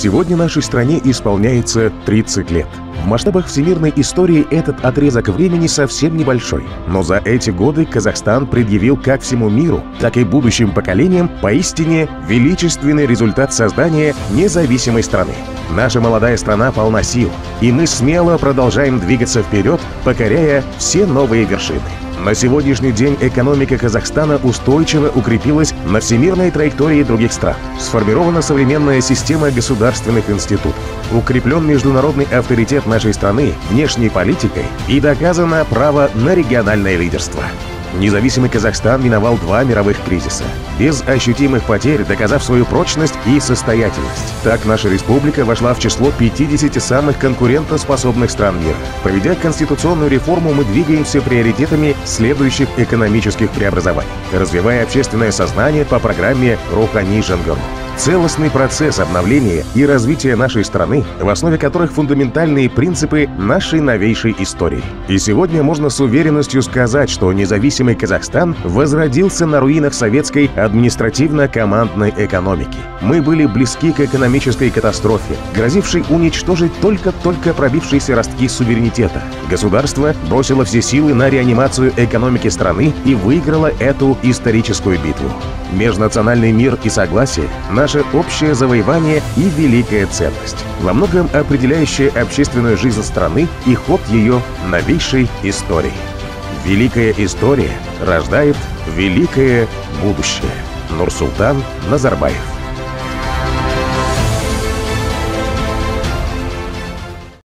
Сегодня нашей стране исполняется 30 лет. В масштабах всемирной истории этот отрезок времени совсем небольшой. Но за эти годы Казахстан предъявил как всему миру, так и будущим поколениям поистине величественный результат создания независимой страны. Наша молодая страна полна сил, и мы смело продолжаем двигаться вперед, покоряя все новые вершины. На сегодняшний день экономика Казахстана устойчиво укрепилась на всемирной траектории других стран. Сформирована современная система государственных институтов. Укреплен международный авторитет нашей страны внешней политикой и доказано право на региональное лидерство. Независимый Казахстан миновал два мировых кризиса, без ощутимых потерь доказав свою прочность и состоятельность. Так наша республика вошла в число 50 самых конкурентоспособных стран мира. Проведя конституционную реформу, мы двигаемся приоритетами следующих экономических преобразований, развивая общественное сознание по программе «Рухани Жангон». Целостный процесс обновления и развития нашей страны, в основе которых фундаментальные принципы нашей новейшей истории. И сегодня можно с уверенностью сказать, что независимый Казахстан возродился на руинах советской административно-командной экономики. Мы были близки к экономической катастрофе, грозившей уничтожить только пробившиеся ростки суверенитета. Государство бросило все силы на реанимацию экономики страны и выиграло эту историческую битву. Межнациональный мир и согласие – наше общее завоевание и великая ценность, во многом определяющая общественную жизнь страны и ход ее новейшей истории. Великая история рождает великое будущее. Нурсултан Назарбаев.